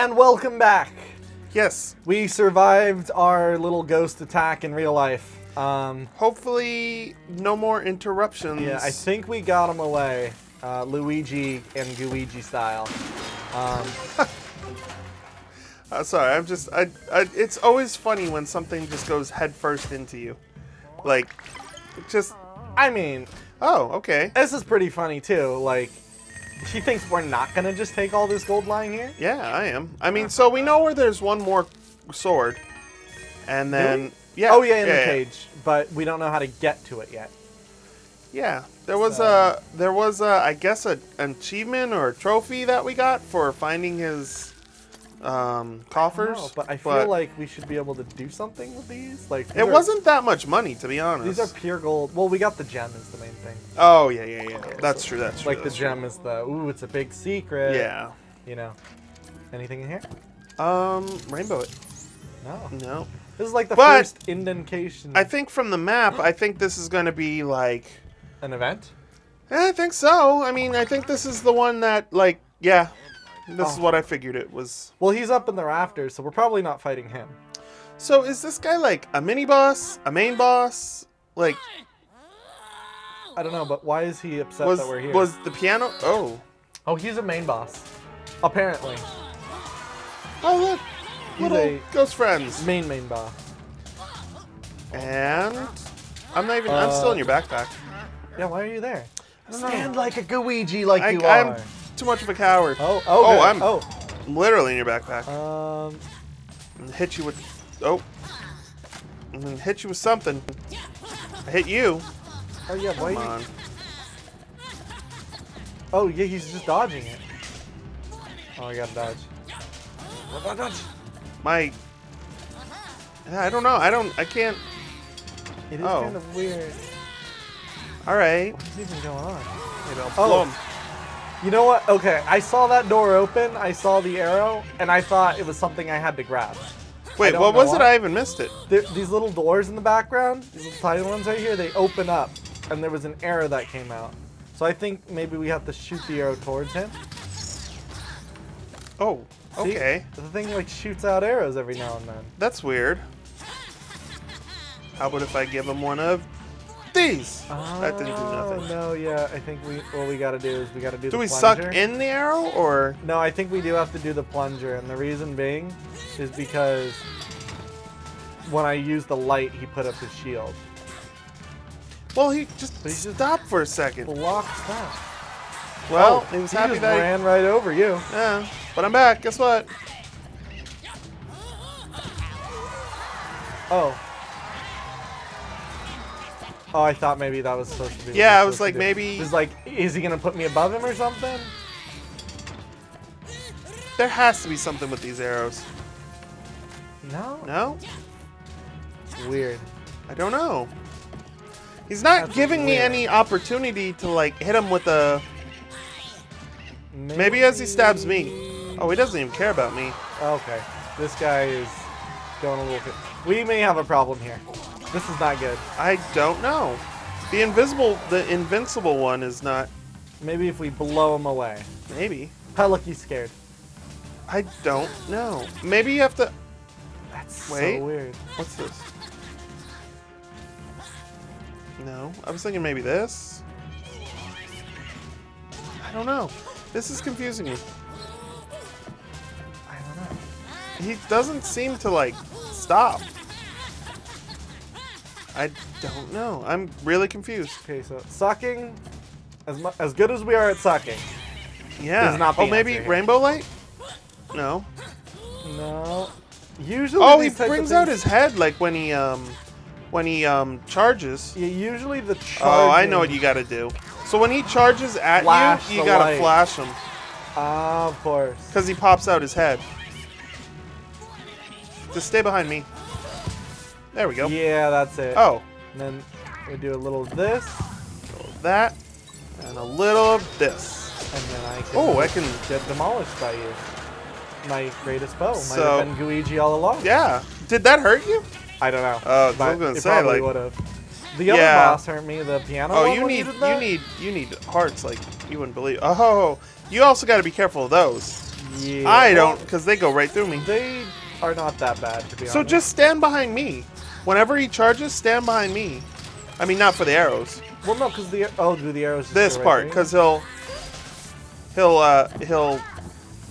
And welcome back. Yes. We survived our little ghost attack in real life. Hopefully no more interruptions. Yeah, I think we got them away, Luigi and Gooigi style. Sorry, I'm just, it's always funny when something just goes headfirst into you. Like, just... I mean... Oh, okay. This is pretty funny, too. Like, she thinks we're not gonna just take all this gold lying here? Yeah, I am. I mean, so we know where there's one more sword. And then... Yeah. Oh, yeah, in the cage. Yeah. But we don't know how to get to it yet. Yeah. There was, I guess, an achievement or a trophy that we got for finding his... coffers. I don't know, but I feel like we should be able to do something with these. Like it wasn't that much money, to be honest. These are pure gold. Well, we got the gem is the main thing. Oh yeah. That's true. That's true. Like the gem is the ooh, it's a big secret. Yeah. You know, anything in here? Rainbow it. No. No. This is like the first indentation. I think from the map, I think this is going to be like an event. Yeah, I think so. I mean, I think this is the one that like yeah. This is what I figured it was. Well, he's up in the rafters, so we're probably not fighting him. So is this guy like a mini boss, a main boss? Like, I don't know, but why is he upset that we're here? Was the piano? Oh. Oh, he's a main boss, apparently. Oh look, he's little ghost friends. Main boss. And I'm not even. I'm still in your backpack. Yeah, why are you there? Stand like a Gooigi, like you are. I'm too much of a coward. Oh, I'm literally in your backpack. I'm gonna hit you with I'm gonna hit you with something. I hit you. Oh yeah, come on. Oh yeah, he's just dodging it. Oh, I gotta dodge. I don't know. I can't. It is kind of weird. All right. What's even going on? Maybe I'll blow him. You know what? Okay, I saw that door open, I saw the arrow, and I thought it was something I had to grab. Wait, what was it? I even missed it. These little doors in the background, these little tiny ones right here, they open up, and there was an arrow that came out. So I think maybe we have to shoot the arrow towards him. Oh, okay. See? The thing, like, shoots out arrows every now and then. That's weird. How about if I give him one of... these. Oh, that didn't do nothing. No, yeah, I think what we gotta do is we gotta do the plunger. Do we suck in the arrow, or? No, I think we do have to do the plunger, and the reason being is because when I used the light, he put up his shield. Well, he just stopped for a second. Blocked that. Well, he was happy that he ran right over you. Yeah, but I'm back, guess what? Oh. Oh, I thought maybe that was supposed to be. Yeah, I was like, maybe. It was like, is he gonna put me above him or something? There has to be something with these arrows. No. No. Weird. I don't know. He's not giving me any opportunity to like hit him with a. Maybe as he stabs me. Oh, he doesn't even care about me. Okay, this guy is going a little bit. We may have a problem here. This is not good. I don't know. The invincible one is not. Maybe if we blow him away. Maybe. How lucky scared. I don't know. Maybe you have to. That's so weird. What's this? No, I was thinking maybe this. I don't know. This is confusing me. I don't know. He doesn't seem to like stop. I don't know. I'm really confused. Okay, so sucking, as good as we are at sucking. Yeah. Is not the maybe rainbow light? No. No. Usually. Oh, he brings out his head like when he charges. Yeah. Usually the. Oh, I know what you gotta do. So when he charges at you, you gotta flash him. Ah, of course. Because he pops out his head. Just stay behind me. There we go. Yeah, that's it. Oh. And then we do a little of this, a little of that, and a little of this. And then I can get demolished by you. My greatest foe might have been Gooigi all along. Yeah. Did that hurt you? I don't know. Oh, I was gonna say probably would have. The other boss hurt me. The piano. Oh, you need hearts like you wouldn't believe. Oh, you also got to be careful of those. Yeah. I don't, because they go right through me. They are not that bad, to be honest. So just stand behind me. Whenever he charges, stand behind me. I mean, not for the arrows. Well, no, because the do the arrows. This right part, because he'll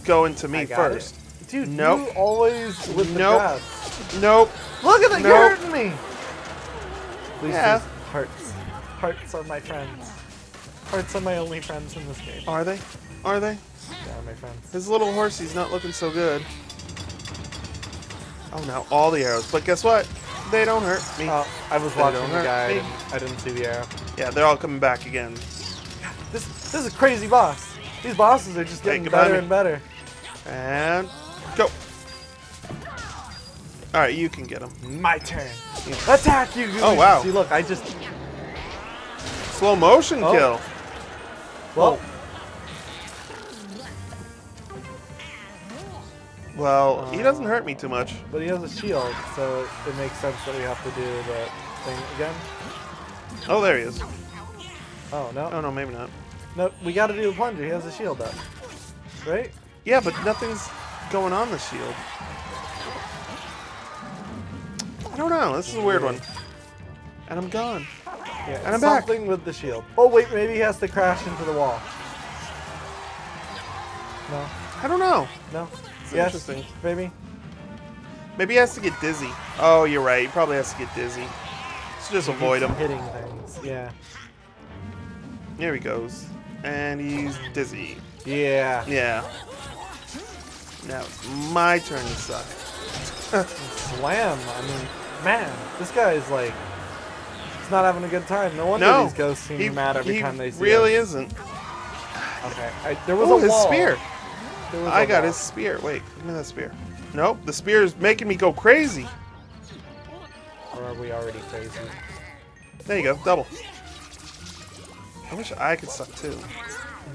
go into me first. It. Dude, nope. You always with the path. Nope. Look at that! Nope. You're hurting me. Please, yeah. Hearts. Hearts are my friends. Hearts are my only friends in this game. Are they? Are they? Yeah, my friends. His little horsey's not looking so good. Oh no, all the arrows. But guess what? They don't hurt me. Oh, I was watching the guy. And I didn't see the arrow. Yeah, they're all coming back again. This is a crazy boss. These bosses are just getting better and better. And go. All right, you can get him. My turn. Yeah. Attack you, Gooigi. Oh wow! See, look, I just slow motion kill. Well. Well, he doesn't hurt me too much. But he has a shield, so it makes sense that we have to do that thing again. Oh, there he is. Oh, no. Oh, no, maybe not. No, we gotta do a plunger. He has a shield up. Right? Yeah, but nothing's going on the shield. I don't know. This is a weird one. And I'm gone. Yeah, and I'm back. Something with the shield. Oh, wait, maybe he has to crash into the wall. No. I don't know. No. It's interesting. Maybe. Maybe he has to get dizzy. Oh, you're right. He probably has to get dizzy. So just avoid him. Hitting things. Yeah. There he goes. And he's dizzy. Yeah. Yeah. Now it's my turn to suck. Slam. I mean, man, this guy is like, he's not having a good time. No wonder these ghosts seem mad every time they see him. He really isn't. Okay. There was a wall. His spear. I got his spear. Wait, give me that spear. Nope, the spear is making me go crazy. Or are we already crazy? There you go, double. I wish I could suck too.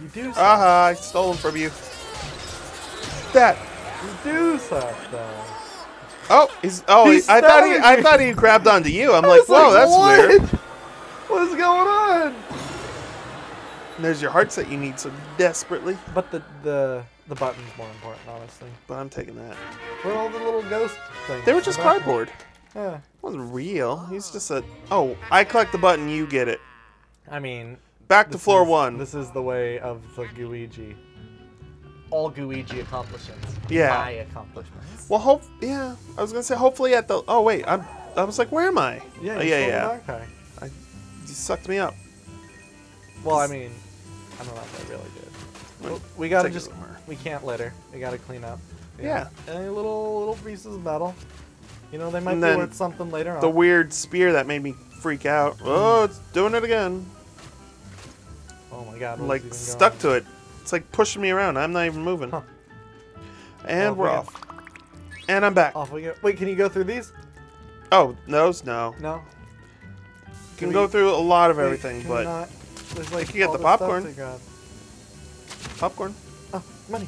You do suck. Aha, I stole him from you. That. You do suck though. Oh, I thought he grabbed onto you. I'm like, whoa, that's weird. What is going on? And there's your hearts that you need so desperately. But the button's more important, honestly. But I'm taking that. Where are all the little ghost things? They were just cardboard. Yeah. It wasn't real. He's just a... Oh, I collect the button, you get it. I mean... Back to floor one. This is the way of the Gooigi. All Gooigi accomplishments. Yeah. My accomplishments. Well, yeah. I was going to say, hopefully at the... Oh, wait. I was like, where am I? Yeah, yeah. You sucked me up. Well, I mean... I don't know if I really did. We gotta we can't litter. We gotta clean up. Yeah. Any little pieces of metal. You know, they might be worth something later on. The weird spear that made me freak out. Oh, it's doing it again. Oh my god. Like, stuck to it. It's like pushing me around. I'm not even moving. Huh. And we're off. And I'm back. Off we go. Wait, can you go through these? Oh, those? No. No? You can go through a lot of everything, but... Like, you get the popcorn. Popcorn. Oh, money.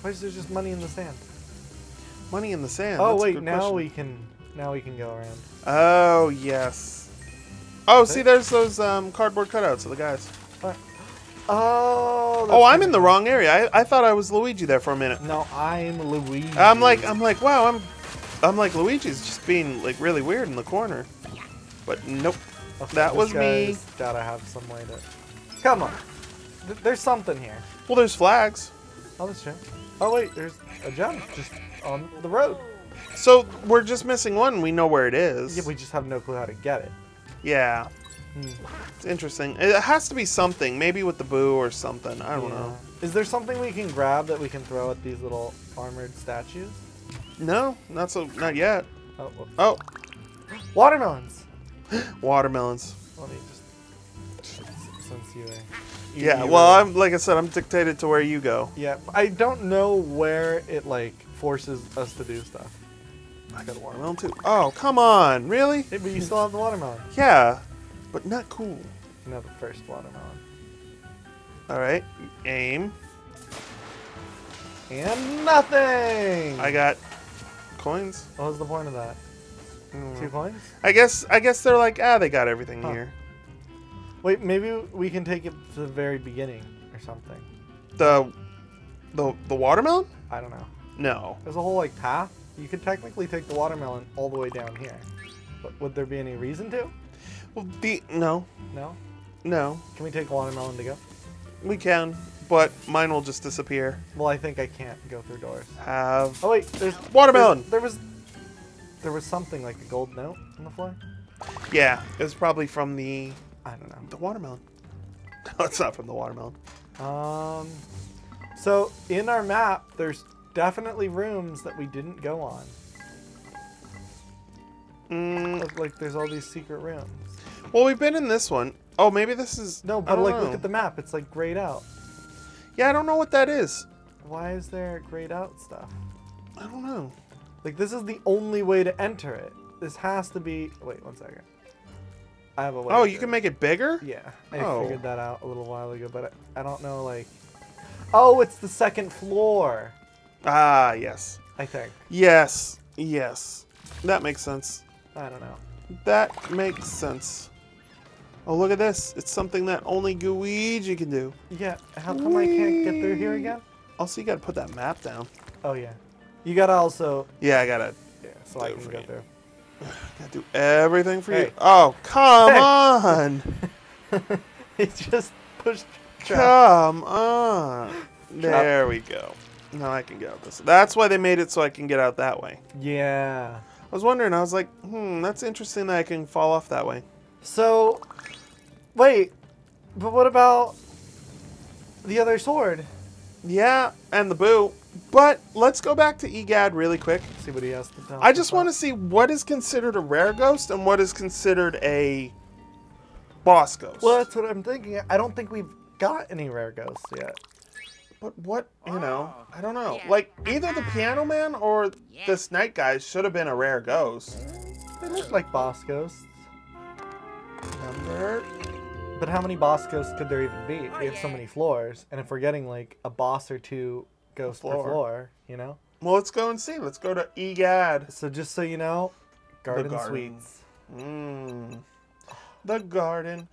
Why is there just money in the sand? Money in the sand. Oh, that's wait, now we can go around. Oh yes. Oh, see, there's those cardboard cutouts of the guys. Right. Oh. Oh, I'm in the wrong area. I thought I was Luigi there for a minute. No, I'm Luigi. I'm like wow, I'm like Luigi's just being like really weird in the corner. But nope, okay, that was me. Gotta have some way to. Come on. There's something here. Well, there's flags. Oh, that's true. Oh, wait, there's a jump just on the road. So we're just missing one. We know where it is. Yeah, we just have no clue how to get it. Yeah. It's interesting. It has to be something. Maybe with the boo or something. I don't know. Is there something we can grab that we can throw at these little armored statues? No, not yet. Oh. Whoops. Oh. Watermelons. Watermelons. Let me just... Since you were... Yeah, well, I'm like I said, I'm dictated to where you go. Yeah, I don't know where it like forces us to do stuff. I got a watermelon too. Oh, come on, really? Hey, but you still have the watermelon. Yeah, but not cool. No, the first watermelon. All right, aim. And nothing. I got coins. What was the point of that? 2 coins. I guess they're like they got everything here. Wait, maybe we can take it to the very beginning or something. The watermelon? I don't know. No. There's a whole, like, path. You could technically take the watermelon all the way down here. But would there be any reason to? Well, no. No? No. Can we take watermelon to go? We can, but mine will just disappear. Well, I think I can't go through doors. Have... Oh, wait, there's... Watermelon! There was something, like a gold note on the floor? Yeah, it was probably from the... I don't know. The watermelon. No, it's not from the watermelon. So, in our map, there's definitely rooms that we didn't go on. Like, there's all these secret rooms. Well, we've been in this one. Oh, maybe this is... No, but, like, look at the map. It's, like, grayed out. Yeah, I don't know what that is. Why is there grayed out stuff? I don't know. Like, this is the only way to enter it. This has to be... Wait, one second. I have a way. Oh, you can make it bigger? Yeah. I figured that out a little while ago, but I don't know, like... Oh, it's the second floor. Ah, yes. I think. Yes. Yes. That makes sense. I don't know. That makes sense. Oh, look at this. It's something that only Gooigi can do. Yeah. How come I can't get through here again? Also, you got to put that map down. Oh, yeah. You got to also... Yeah, I got to... Yeah, so I can go through. Gotta do everything for you. Oh, come on! He just pushed. Come on! There we go. Now I can get out this. That's why they made it so I can get out that way. Yeah. I was wondering. I was like, that's interesting that I can fall off that way. So, wait, but what about the other sword? Yeah, and the boot. But let's go back to E. Gadd really quick. See what he has to tell. I just want to see what is considered a rare ghost and what is considered a boss ghost. Well, that's what I'm thinking. I don't think we've got any rare ghosts yet. But what, you know, I don't know. Like, either the Piano Man or this Night Guy should have been a rare ghost. They look like boss ghosts. Number... But how many boss ghosts could there even be? We have so many floors, and if we're getting, like, a boss or two... Ghost floor, you know? Well, let's go and see. Let's go to E. Gadd. So just so you know, garden suites. The garden.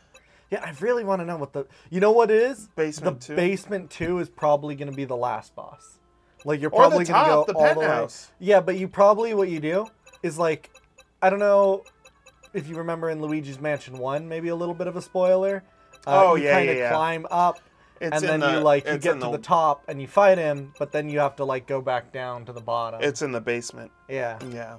Yeah, I really want to know what the... You know what it is? Basement 2. The basement 2 is probably going to be the last boss. Like, you're probably going to go the all the way. Yeah, but you probably... What you do is, like... I don't know if you remember in Luigi's Mansion 1, maybe a little bit of a spoiler. You kind of climb up... and then you get to the top and you fight him, but then you have to like go back down to the bottom. It's in the basement. Yeah. Yeah.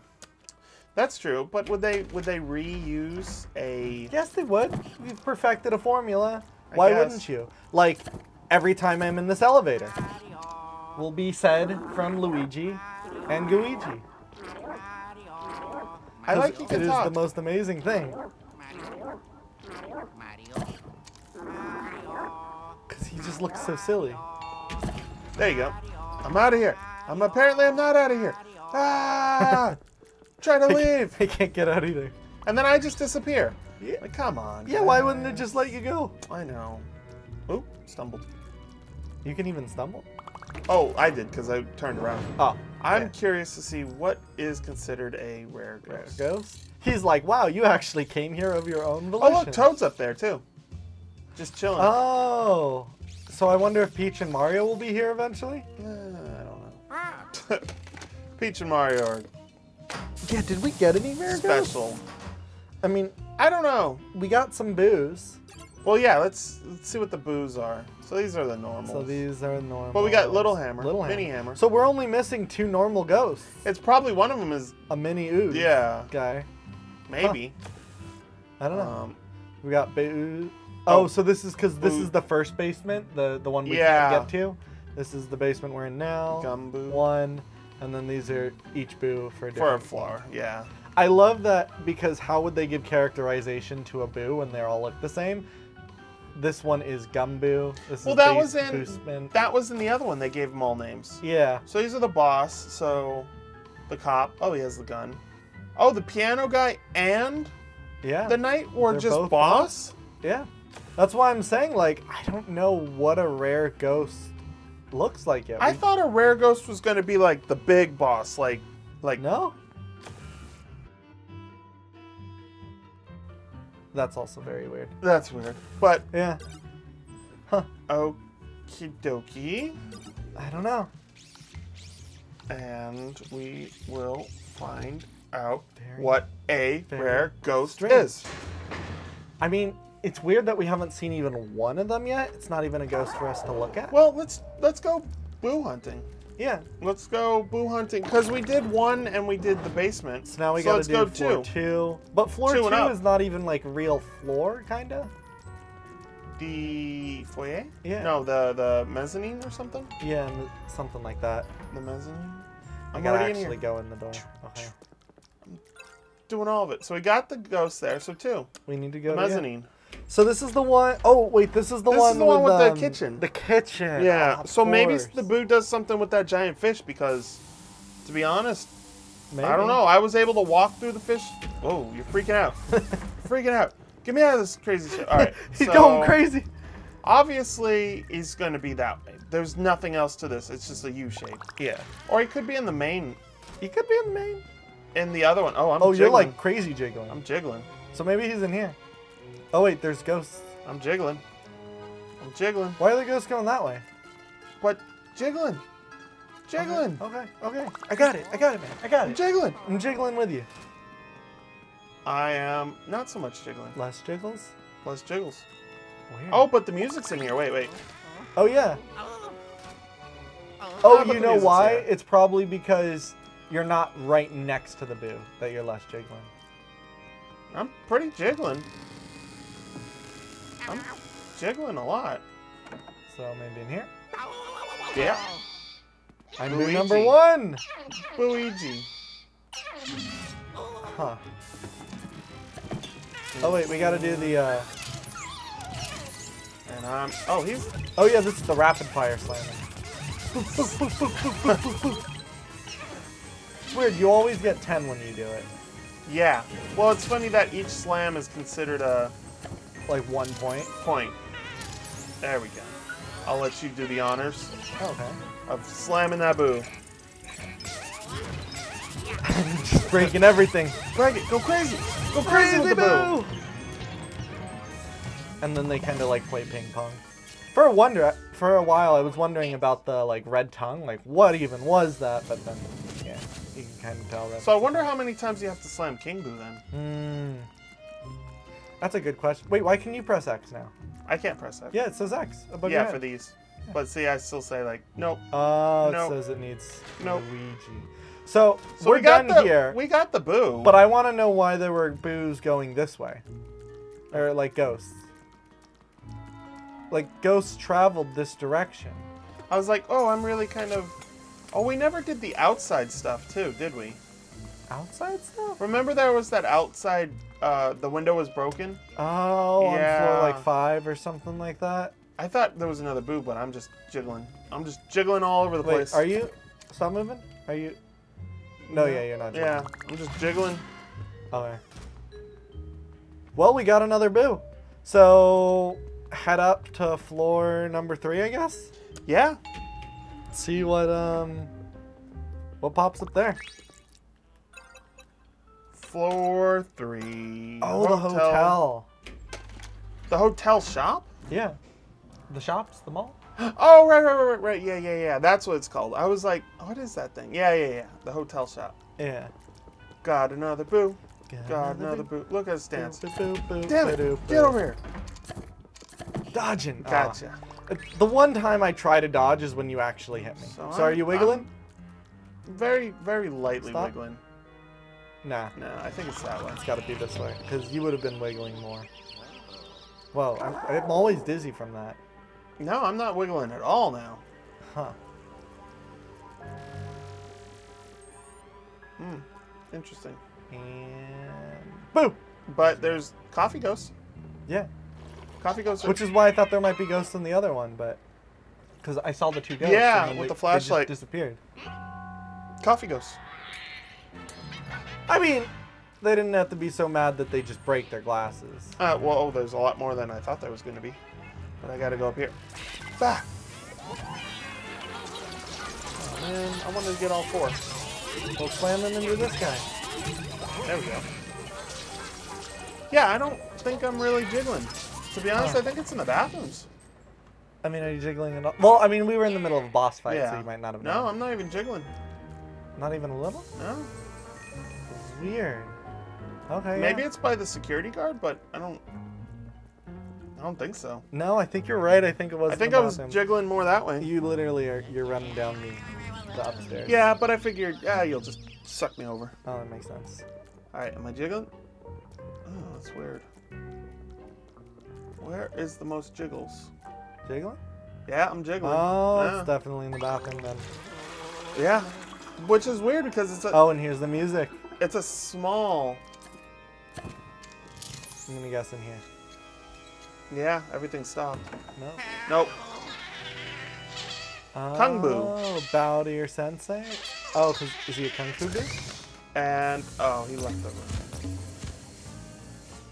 That's true, but would they reuse a... Yes, they would. We've perfected a formula. Why wouldn't you? Like, every time I'm in this elevator will be said from Luigi and Gooigi. I like you can talk. It is the most amazing thing. He just looks so silly. There you go. I'm out of here. Apparently I'm not out of here. Ah! Try to leave. I can't get out either. And then I just disappear. Yeah. Like, come on. Yeah, why wouldn't it just let you go? I know. Oh, stumbled. You can even stumble? Oh, I did because I turned around. Oh. I'm curious to see what is considered a rare ghost. Rare ghost? He's like, wow, you actually came here of your own volition. Oh, look, Toad's up there too. Just chilling. Oh. So I wonder if Peach and Mario will be here eventually? I don't know. Peach and Mario are... Yeah, did we get any rare ghosts? Special. I mean... I don't know. We got some boos. Well, yeah, let's see what the boos are. So these are the normals. So these are normal. Well, we got Little Hammer, Mini Hammer. So we're only missing 2 normal ghosts. It's probably one of them is... A mini ooze. Yeah. Guy. Maybe. Huh. I don't know. We got boos... Oh, so this is because this is the first basement, the one we can't get to. This is the basement we're in now. Gumboo. One, and then these are each boo for a different floor. Yeah. I love that because how would they give characterization to a boo when they all look the same? This one is Gumboo. This is that was in the other one. They gave them all names. Yeah. So these are the boss. So the cop. Oh, he has the gun. Oh, the piano guy and the knight were just boss. Yeah. That's why I'm saying, like, I don't know what a rare ghost looks like yet. I thought a rare ghost was going to be, like, the big boss. Like no? That's also very weird. That's weird. But... Yeah. Huh. Okie dokie. I don't know. and we will find out what a rare ghost is. I mean, it's weird that we haven't seen even one of them yet. It's not even a ghost for us to look at. Well, let's go boo hunting. Yeah, let's go boo hunting, because we did one and we did the basement. So now we gotta do floor two. But floor two is not even like real floor, kinda. The foyer? Yeah. No, the mezzanine or something? Yeah, something like that. The mezzanine? I gotta actually go in the door. Okay. I'm doing all of it. So we got the ghost there, so two. We need to go to the mezzanine. So this is the one. Oh wait, this is the one with the kitchen. The kitchen. Yeah. Oh, so maybe the boo does something with that giant fish, because, to be honest, maybe. I don't know. I was able to walk through the fish. Oh, you're freaking out. Freaking out. Get me out of this crazy shit. All right. He's going crazy. Obviously, he's going to be that way. There's nothing else to this. It's just a U shape. Yeah. Or he could be in the main. He could be in the main. In the other one. Oh, I'm. Oh, jiggling. You're like crazy jiggling. I'm jiggling. So maybe he's in here. Oh wait, there's ghosts. I'm jiggling. I'm jiggling. Why are the ghosts going that way? What? Jiggling. Jiggling. Okay, okay, okay. I got it. I got it, man. I got it. I'm jiggling. I'm jiggling with you. I am not so much jiggling. Less jiggles? Less jiggles. Weird. Oh, but the music's in here. Wait, wait. Oh, yeah. Oh, you know why? It's probably because you're not right next to the boo that you're less jiggling. I'm pretty jiggling. I'm jiggling a lot. So maybe in here? Yeah. I knew number one! Luigi. Huh. Oh wait, we gotta do the and oh he's oh yeah, this is the rapid fire slamming. It's weird, you always get 10 when you do it. Yeah. Well, it's funny that each slam is considered a like 1 point. Point. There we go. I'll let you do the honors. Okay. Of slamming that boo. Just breaking everything. Break it. Go crazy. Go crazy with the boo. And then they kind of like play ping pong. For a while, I was wondering about the like red tongue. Like, what even was that? But then, yeah, you can kind of tell that. So I wonder how many times you have to slam King Boo then. Hmm. That's a good question. Wait, why can you press X now? I can't press X. Yeah, it says X above your head. For these. Yeah. But see, I still say like, nope. Oh, nope. It says it needs Luigi. So we're done here. We got the boo. But I want to know why there were boos going this way. Or like ghosts. Like ghosts traveled this direction. I was like, oh, I'm really kind of... Oh, we never did the outside stuff too, did we? Outside stuff? Remember there was that outside... the window was broken. Oh, yeah. On floor like 5 or something like that. I thought there was another boo, but I'm just jiggling. I'm just jiggling all over the place. Are you? Stop moving. Are you? No, yeah, you're not jiggling. Yeah, I'm just jiggling. Okay. Well, we got another boo. So head up to floor number 3, I guess. Yeah. See what pops up there. Floor 3. Oh, hotel. The hotel. The hotel shop? Yeah. The shops, the mall? Oh, right. Yeah. That's what it's called. I was like, what is that thing? Yeah. The hotel shop. Yeah. Got another boo. Got another boo. Look at his stance. Damn it. Get over here. Dodging. Gotcha. The one time I try to dodge is when you actually hit me. So are you wiggling? Very, very lightly wiggling. Nah. No, I think it's that way. It's got to be this way, because you would have been wiggling more. Well, I'm always dizzy from that. No, I'm not wiggling at all now. Huh. Hmm. Interesting. And... Boo! But there's coffee ghosts. Yeah. Coffee ghosts are... Which is why I thought there might be ghosts in the other one, but... Because I saw the two ghosts. Yeah, with the flashlight. They just disappeared. Coffee ghosts. I mean, they didn't have to be so mad that they just break their glasses. Well, there's a lot more than I thought there was going to be. But I got to go up here. Bah! Oh, man. I wanted to get all 4. We'll slam them into this guy. There we go. Yeah, I don't think I'm really jiggling. To be honest, I think it's in the bathrooms. I mean, are you jiggling at all? Well, I mean, we were in the middle of a boss fight, so you might not have known. No, I'm not even jiggling. Not even a little? No. Weird. Okay. Maybe it's by the security guard, but I don't think so. No, I think you're right. I think it was. I think I was jiggling more that way. You literally are. You're running down the upstairs. Yeah, but I figured, yeah, you'll just suck me over. Oh, that makes sense. All right, am I jiggling? Oh, that's weird. Where is the most jiggles? Jiggling? Yeah, I'm jiggling. Oh, yeah. It's definitely in the bathroom then. Yeah, which is weird because it's a. Oh, and here's the music. It's a small. I'm gonna guess in here. Yeah, everything stopped. No. Nope. Oh, Kung Boo. Oh, bow to your sensei. Oh, cause is he a Kung Fu dude? And oh, he left the room.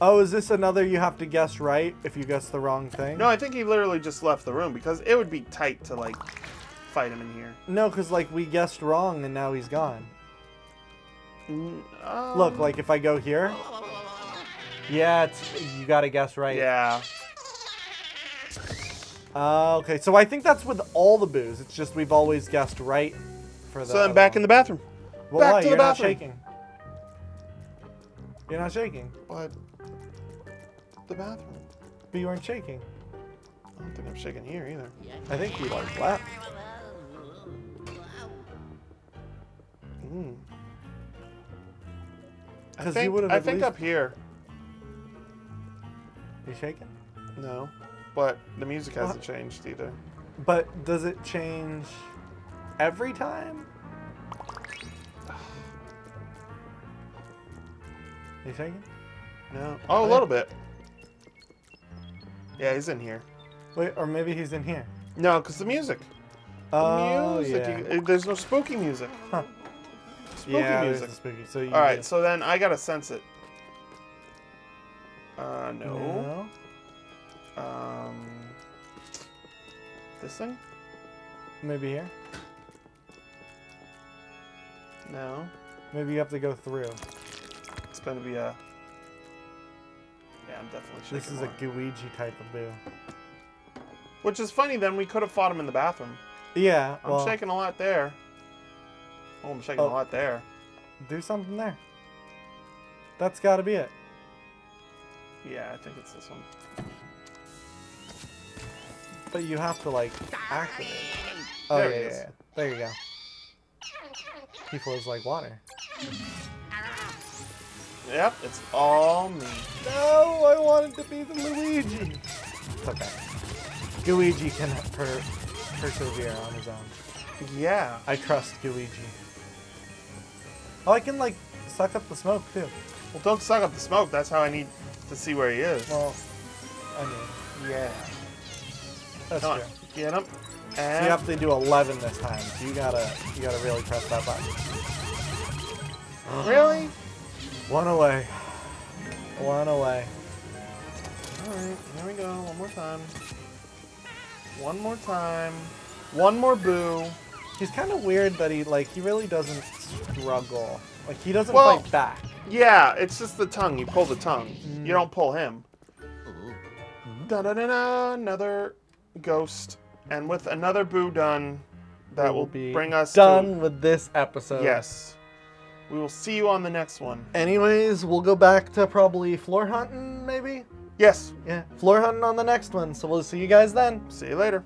Oh, is this another you have to guess right if you guess the wrong thing? No, I think he literally just left the room because it would be tight to like fight him in here. No, cause like we guessed wrong and now he's gone. Look, like if I go here. Yeah, you gotta guess right. Yeah. Okay, so I think that's with all the boos. It's just we've always guessed right for the. So I'm back in the bathroom. Well, back to the bathroom. Not shaking. You're not shaking. What? The bathroom. But you aren't shaking. I don't think I'm shaking here either. I think you are flat. I think up here. You shaking? No, but the music hasn't changed either. But does it change every time? You shaking? No. Oh, a little bit. Yeah, he's in here. Wait, or maybe he's in here. No, because the music. Oh, the music. Yeah. There's no spooky music. Huh. Spooky music. Spooky, so all right, so then I gotta sense it. No. No. This thing? Maybe here? No. Maybe you have to go through. It's gonna be a... Yeah, I'm definitely sure. This is more. A Gooigi type of boo. Which is funny then, we could have fought him in the bathroom. Yeah, I'm shaking a lot there. Oh, I'm shaking a lot there. Do something there. That's gotta be it. Yeah, I think it's this one. But you have to, like, activate it. Oh, there it is. Yeah. There you go. He flows like water. Yep, it's all me. No, I wanted to be the Luigi. It's okay. Gooigi can persevere on his own. Yeah. I trust Gooigi. Oh, I can, like, suck up the smoke, too. Well, don't suck up the smoke. That's how I need... to see where he is. Well, I mean, yeah. That's true. Get him. And so you have to do 11 this time. So you gotta really press that button. Really? One away. One away. All right, here we go. One more time. One more time. One more boo. He's kind of weird that he really doesn't struggle. Like he doesn't fight back. Yeah, it's just the tongue. You pull the tongue. You don't pull him. Da-da-da-da, another ghost. And with another boo done, that will be bring us done with this episode. Yes. We will see you on the next one. Anyways, we'll go back to probably floor hunting, maybe? Yes. Yeah, floor hunting on the next one. So we'll see you guys then. See you later.